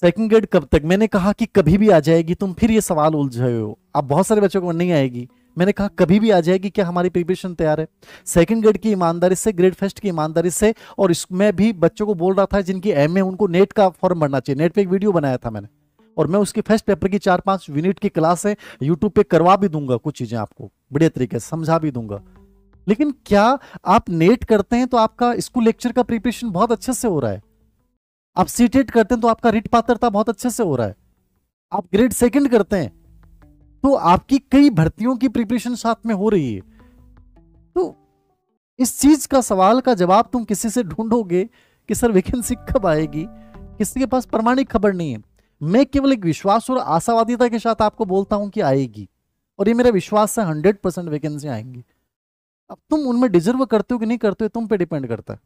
Second grade कब तक? मैंने कहा कि कभी भी आ जाएगी, तुम फिर ये सवाल उलझे हो। अब बहुत सारे बच्चों को नहीं आएगी, मैंने कहा कभी भी आ जाएगी, क्या हमारी प्रिपरेशन तैयार है? सेकंड ग्रेड की ईमानदारी से, ग्रेड फर्स्ट की ईमानदारी से, और इसमें भी बच्चों को बोल रहा था जिनकी एमए, उनको नेट का फॉर्म भरना चाहिए। नेट पे एक वीडियो बनाया था मैंने, और मैं उसके फर्स्ट पेपर की 4-5 यूनिट की क्लास है, यूट्यूब पे करवा भी दूंगा, कुछ चीजें आपको बढ़िया तरीके से समझा भी दूंगा। लेकिन क्या आप नेट करते हैं तो आपका स्कूल लेक्चर का प्रिपरेशन बहुत अच्छे से हो रहा है, आप सीटेट करते हैं तो आपका रीट पात्रता बहुत अच्छे से हो रहा है, आप ग्रेड सेकंड करते हैं तो आपकी कई भर्तियों की प्रिपरेशन साथ में हो रही है। तो इस चीज का सवाल का जवाब तुम किसी से ढूंढोगे कि सर वैकेंसी कब आएगी, किसी के पास प्रमाणिक खबर नहीं है। मैं केवल एक विश्वास और आशावादिता के साथ आपको बोलता हूं कि आएगी, और ये मेरा विश्वास है 100% वैकेंसी आएंगी। अब तुम उनमें डिजर्व करते हो कि नहीं करते हो, तुम पे डिपेंड करता है।